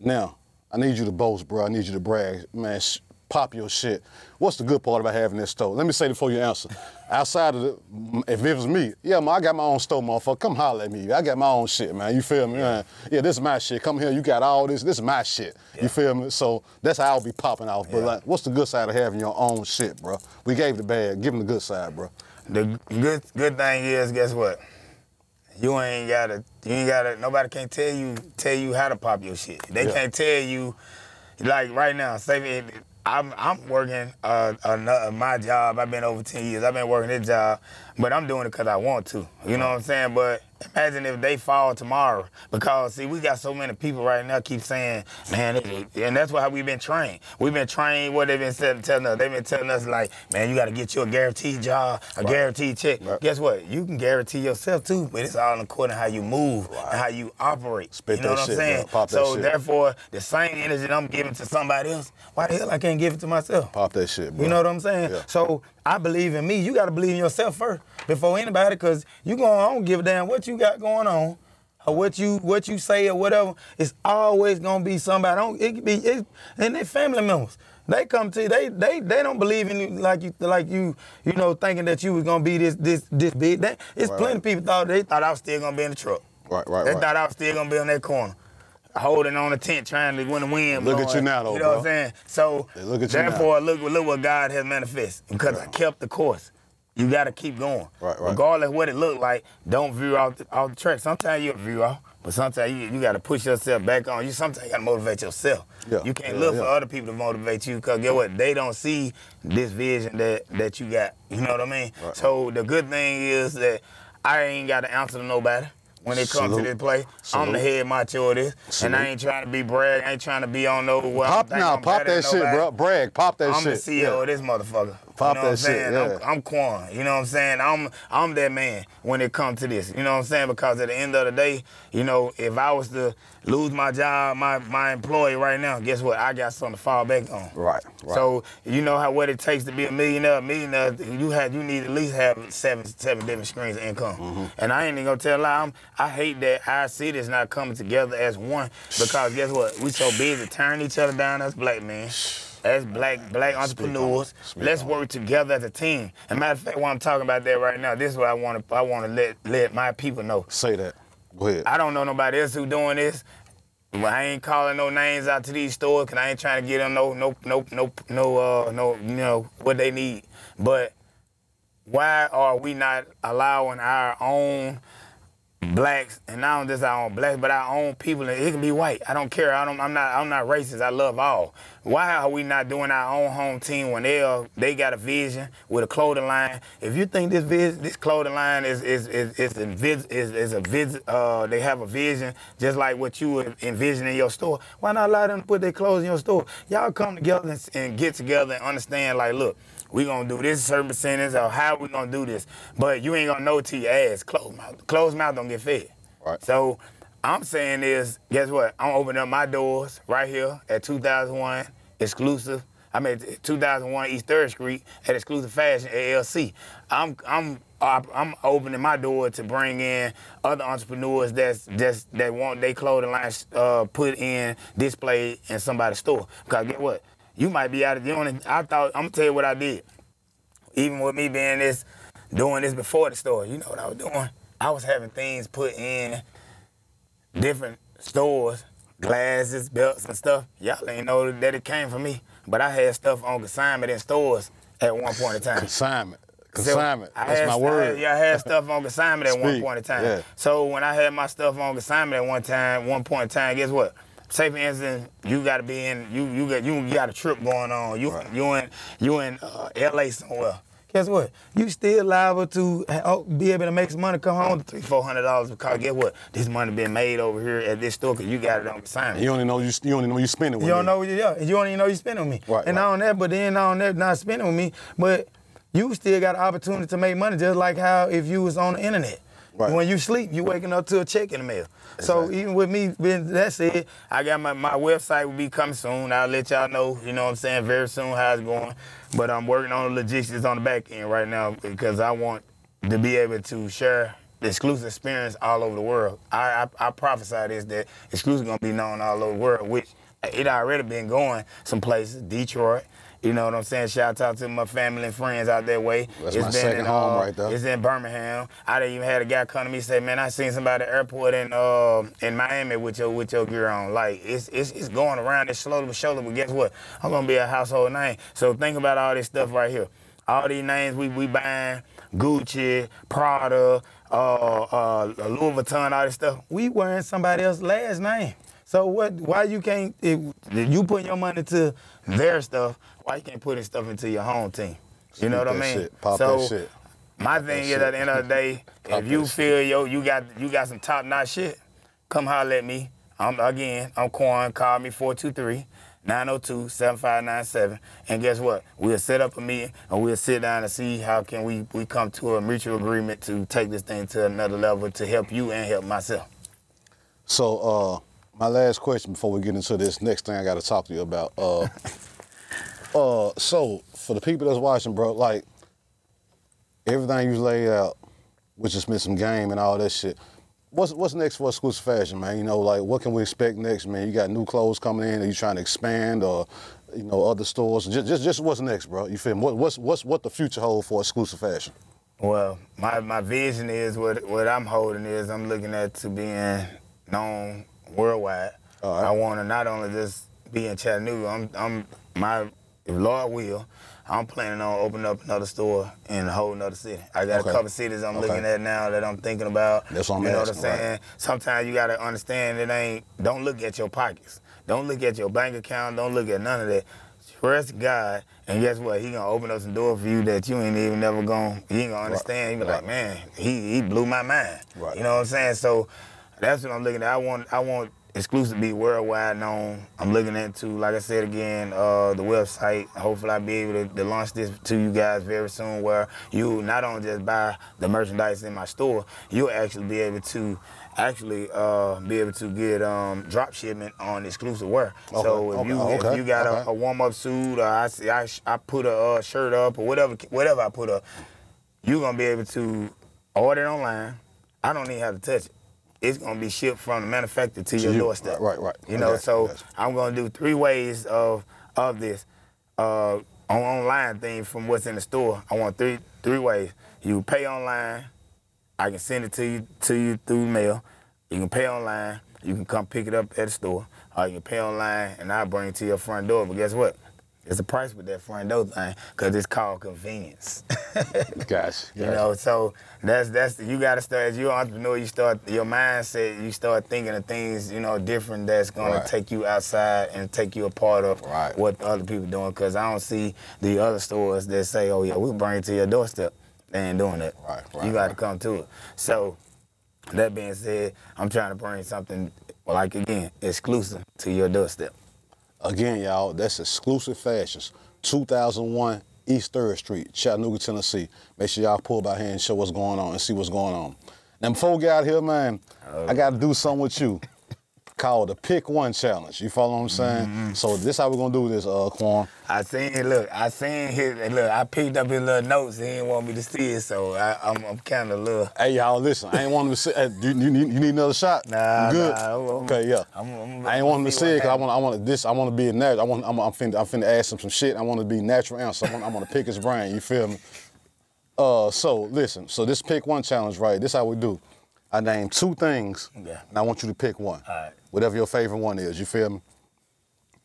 Now, I need you to boast, bro. I need you to brag. Man, pop your shit. What's the good part about having this store? Let me say it before you answer. Outside of if it was me, yeah, man, I got my own store, motherfucker. Come holler at me. I got my own shit, man. You feel me? Man? Yeah, this is my shit. Come here, you got all this. This is my shit. Yeah. You feel me? So that's how I'll be popping off. But like, what's the good side of having your own shit, bro? We gave the bad. Give them the good side, bro. The good thing is, guess what? You ain't gotta. Nobody can't tell you how to pop your shit. They can't tell you. Like right now, say. I'm working my job. I've been over 10 years. I've been working this job, but I'm doing it because I want to. You know what I'm saying? But imagine if they fall tomorrow. Because, see, we got so many people right now keep saying, man, and that's why we've been trained. We've been trained what they've been telling us. They've been telling us, like, man, you got to get you a guaranteed job, a guaranteed check. Right. Guess what? You can guarantee yourself, too, but it's all according to how you move and how you operate. Spit you know that what I'm saying? Pop that shit. Therefore, the same energy that I'm giving to somebody else, why the hell I can't give it to myself? Pop that shit, bro. You know what I'm saying? Yeah. So I believe in me. You got to believe in yourself first before anybody, because I don't give a damn what you got going on or what you say or whatever. It's always going to be somebody. And their family members. They come to you. They don't believe in you like you thinking that you was going to be this big. Plenty of people thought I was still going to be in the truck. They thought I was still going to be on that corner, holding on the tent, trying to win the wind. Look at you now, though, you know what I'm saying? So, therefore, look what God has manifested, because I kept the course. You got to keep going. Regardless of what it looked like, don't veer off the track. Sometimes you'll veer off, but sometimes you got to push yourself back on. Sometimes you got to motivate yourself. Yeah. You can't look for other people to motivate you, because guess what? They don't see this vision that you got. You know what I mean? So the good thing is that I ain't got to answer to nobody. When it comes to this place, I'm the head macho of this, and I ain't trying to be brag. I ain't trying to be on no. Pop that shit, bro. Brag. Pop that shit. I'm the CEO of this motherfucker. Pop that shit, yeah. I'm Quan, you know what I'm saying? I'm that man when it comes to this, you know what I'm saying? Because at the end of the day, you know, if I was to lose my job, my employee right now, guess what? I got something to fall back on. Right, right. So you know how what it takes to be a millionaire, you need at least have seven different streams of income. Mm-hmm. And I ain't even gonna tell a lie, I hate that our city is not coming together as one, because guess what? We so busy tearing each other down as black men. As black entrepreneurs, let's work together as a team. And matter of fact, while I'm talking about that right now, this is what I want to let my people know. Say that. Go ahead. I don't know nobody else who's doing this. I ain't calling no names out to these stores, cause I ain't trying to get them you know what they need. But why are we not allowing our own blacks, and not just our own blacks, but our own people, and it can be white. I don't care. I'm not racist. I love all. Why are we not doing our own home team when they got a vision with a clothing line? If you think this clothing line they have a vision just like what you would envision in your store, why not allow them to put their clothes in your store? Y'all come together and get together and understand, like, look, we gonna do this certain percentage, or how we gonna do this. But you ain't gonna know till your ass closed mouth. Closed mouth don't get fed. Right. So I'm saying is, guess what? I'm opening up my doors right here at 2001 Exclusive. I mean 2001 East 3rd Street at Xsklusive Fashion LLC. I'm opening my door to bring in other entrepreneurs that want their clothing lines put in display in somebody's store. Because guess what? You might be out of the only. I'm gonna tell you what I did. Even with me being doing this before the store, you know what I was doing? I was having things put in different stores, glasses, belts, and stuff. Y'all ain't know that it came from me, but I had stuff on consignment in stores at one point in time. Consignment. That's my word. Yeah, I had stuff on consignment at one point in time. Yeah. So when I had my stuff on consignment at one point in time, guess what? Say for instance, you gotta be in you got a trip going on. You in LA somewhere. Guess what? You still liable to be able to make some money, come home to $300-400, because guess what? This money being made over here at this store because you got it on consignment. You only know you spend it with me. You don't even know you spend it with me. Right, and right. Not on that, but then not on that not spending with me, but you still got an opportunity to make money, just like how if you was on the internet. Right. When you sleep, you waking up to a check in the mail. Exactly. So even with me, that said, I got my website will be coming soon. I'll let y'all know, you know what I'm saying, very soon how it's going. But I'm working on the logistics on the back end right now, because I want to be able to share the Xsklusive experience all over the world. I prophesy this, that Xsklusive gonna be known all over the world, which it already been going some places, Detroit. You know what I'm saying? Shout out to my family and friends out that way. That's my second home right there. It's in Birmingham. I done even had a guy come to me and say, man, I seen somebody at the airport in Miami with your gear on. Like, it's going around, it's shoulder to shoulder, but guess what? I'm gonna be a household name. So think about all this stuff right here. All these names we buying, Gucci, Prada, Louis Vuitton, all this stuff, we wearing somebody else's last name. So why you can't, if you put your money to their stuff, why you can't put this stuff into your home team? You know what I mean? Shit. Pop so that shit. My thing is, at the end of the day, if you feel you got some top-notch shit, come holler at me. I'm Quan. Call me 423-902-7597. And guess what? We'll set up a meeting and we'll sit down and see how can we come to a mutual agreement to take this thing to another level to help you and help myself. So, my last question before we get into this next thing I got to talk to you about. So for the people that's watching, bro, like everything you laid out, which has been some game and all that shit. What's next for Xsklusive Fashion, man? You know, like what can we expect next, man? You got new clothes coming in. Are you trying to expand, or you know, other stores? Just what's next, bro? You feel me? What the future hold for Xsklusive Fashion? Well, my vision is what I'm holding is I'm looking at to being known worldwide. Right. I want to not only just be in Chattanooga. If Lord will, I'm planning on opening up another store in a whole nother city. I got a couple cities I'm looking at now that I'm thinking about. That's what I'm asking, what I'm saying? Right. Sometimes you got to understand don't look at your pockets. Don't look at your bank account. Don't look at none of that. Trust God, and guess what? He gonna open up some door for you that you ain't even never gonna, you ain't gonna understand. You be like, man, he blew my mind. Right. You know what I'm saying? So that's what I'm looking at. I want Xsklusive be worldwide known. I'm looking into, like I said again, the website. Hopefully I'll be able to launch this to you guys very soon, where you not only just buy the merchandise in my store, you'll actually be able to get drop shipment on Xsklusive wear. Okay. So if you got a warm-up suit, or I put a shirt up, or whatever I put up, you're going to be able to order it online. I don't even have to touch it. It's going to be shipped from the manufacturer to your doorstep. Right. You know, so I'm going to do three ways of this online thing from what's in the store. I want three ways. You pay online. I can send it to you through mail. You can pay online. You can come pick it up at the store. Or you can pay online, and I'll bring it to your front door. But guess what? There's a price with that front door thing, because it's called convenience. Gosh. You know, so that's you got to start, as you're an entrepreneur, you start, your mindset, you start thinking of things, you know, different that's going to take you outside and take you a part of what other people doing, because I don't see the other stores that say, oh, yeah, we'll bring it to your doorstep. They ain't doing that. You got to come to it. So that being said, I'm trying to bring something, like, again, Xsklusive to your doorstep. Again, y'all, that's Xsklusive Fashion, 2001 East 3rd Street, Chattanooga, Tennessee. Make sure y'all pull by here and show what's going on and see what's going on. Now, before we get out here, man, I got to do something with you called the Pick One Challenge. You follow what I'm saying? So this how we're going to do this, Quan. I picked up his little notes. He didn't want me to see it, so I'm kind of a little... Hey, y'all, listen, I ain't want him to see it. You need another shot? Nah, good? Okay, yeah. I ain't want him to see it, because I want to be a natural. I'm finna ask him some shit. I want to be natural answer. I want to pick his brain, you feel me? So, listen, so this Pick One Challenge, right, this how we do. I name two things, and I want you to pick one. All right. Whatever your favorite one is, you feel me?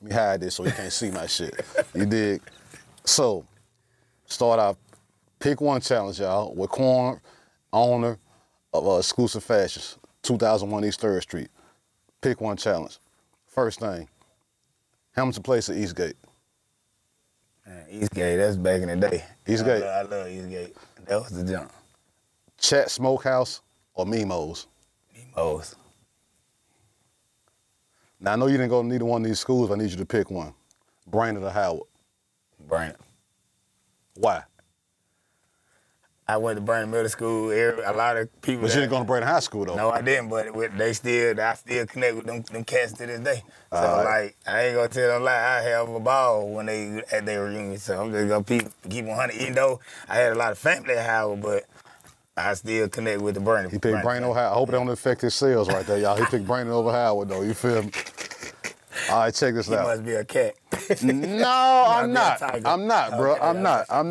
Let me hide this so you can't see my shit. You dig? So, start out, Pick One Challenge, y'all, with Quan, owner of Xsklusive Fashion, 2001 East 3rd Street. Pick One Challenge. First thing, Hamilton Place or Eastgate? Man, Eastgate, that's back in the day. Eastgate. I love Eastgate. That was the jump. Chat Smokehouse or Mimo's? Mimo's. Now, I know you didn't go to neither one of these schools, but I need you to pick one. Brainerd or Howard? Brainerd. Why? I went to Brainerd Middle School. A lot of people... But you didn't go to Brainerd High School, though. No, I didn't, but I still connect with them cats to this day. So, like, I ain't gonna tell them lie. I have a ball when they at their reunion, so I'm just gonna keep 100. Even though I had a lot of family at Howard, but... I still connect with the Brainerd. He picked Brainerd over Howard. I hope it don't affect his sales right there, y'all. He picked Brainerd over Howard, though. You feel me? All right, check this out. You must be a cat. No, I'm not. I'm not, bro. Okay, I'm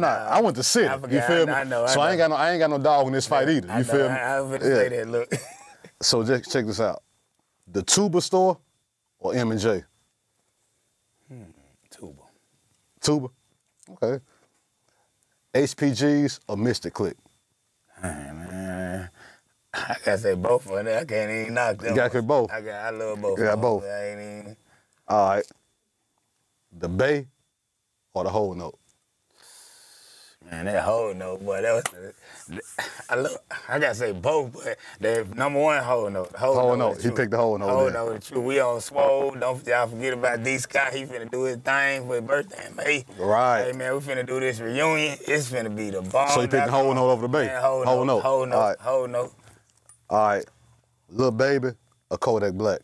not. I went to city. You feel me? I know. I ain't got no dog in this fight either. You feel me? I was gonna say that. Look. So just check this out. The Tuba store or M&J? Tuba. Tuba. Okay. HPGs or Mystic Click? Man, I gotta say both of them. I can't even knock them. You gotta say both. I love both. You got both. I ain't even... All right. The Bay or the Whole Note? Man, that Whole Note, boy, that was... I gotta say both, but the number one Whole Note. Whole Note. He picked the Whole Note. Whole Note is true. We on Swole. Don't y'all forget about D. Scott. He finna do his thing for his birthday in May. Right. Hey, man, we finna do this reunion. It's finna be the bomb. So he picked the Whole Note over the Bay. Man, Whole Note. Whole Note. All right. Lil Baby or Kodak Black?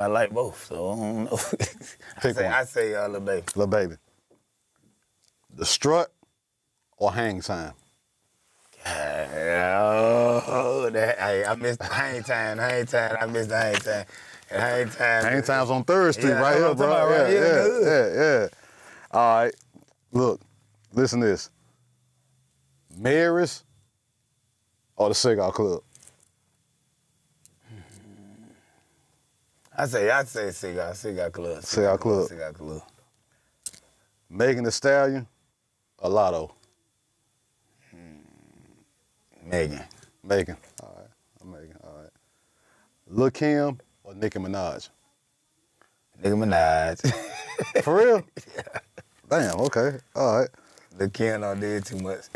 I like both, so I don't know. I say Lil Baby. Lil Baby. The Strut or Hang Time? I missed Hang Time. I missed the Hang Time. Hang Time's on Thursday, right here, bro. Yeah. All right. Look, listen to this. Mary's or the Cigar Club? I say Cigar Club. Cigar Club. Megan Thee Stallion or Lotto? Megan. All right. Lil' Kim or Nicki Minaj? Nicki Minaj. For real? Yeah. Damn, okay. All right. Lil' Kim don't do it too much.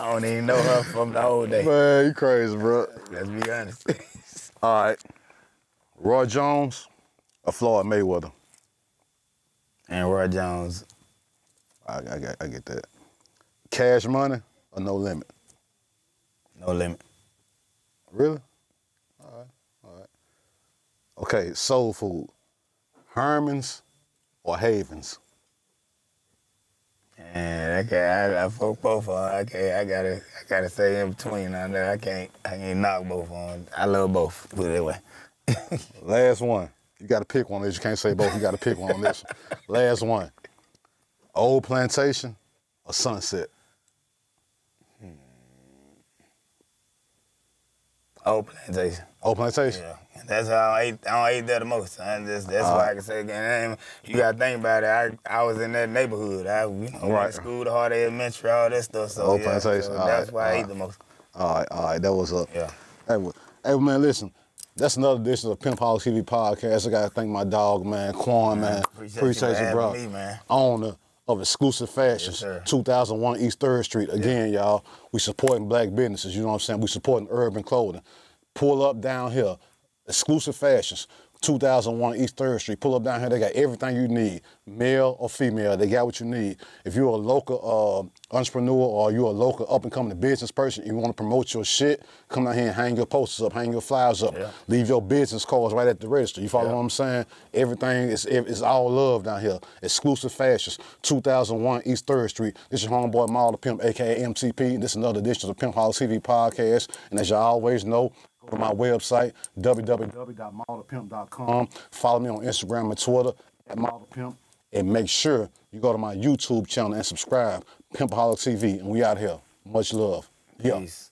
I don't even know her from the whole day. Man, you crazy, bro. Let's be honest. All right. Roy Jones or Floyd Mayweather? And Roy Jones. I get that. Cash Money or No Limit? No Limit. Really? All right, all right. Okay, soul food. Herman's or Havens? And okay, I fuck both on. Okay, I gotta stay in between on there. I can't knock both on. I love both. Put it that way. Last one. You gotta pick one. You can't say both. You gotta pick one on this one. Last one. Old Plantation or Sunset? Old Plantation. Old Plantation? Yeah. And that's how I don't eat that the most. That's why I can say again. You got to think about it. I was in that neighborhood. I went to school, the hard elementary, all that stuff. So, Old Plantation. So that's why I eat the most. All right, all right. That was up. Yeah. Hey, man, listen. That's another edition of Pimpoholic TV podcast. I got to thank my dog, man, Quan, man. Appreciate you, bro. Me, man. Owner of Xsklusive Fashion, yes, 2001 East 3rd Street. Again, y'all, we supporting black businesses, you know what I'm saying? We supporting urban clothing. Pull up down here, Xsklusive Fashions, 2001 East 3rd Street. Pull up down here, they got everything you need, male or female, they got what you need. If you're a local entrepreneur or you're a local up-and-coming business person, you want to promote your shit, come down here and hang your posters up, hang your flyers up, leave your business cards right at the register. You follow what I'm saying? Everything is all love down here. Xsklusive Fashions, 2001 East 3rd Street. This is your homeboy, Maal the Pimp, a.k.a. MTP. This is another edition of the Pimpoholic TV podcast. And as you always know, go to my website, www.maal thepimp.com. Follow me on Instagram and Twitter, at Maal the Pimp. And make sure you go to my YouTube channel and subscribe, Pimpoholic TV. And we out here. Much love. Peace.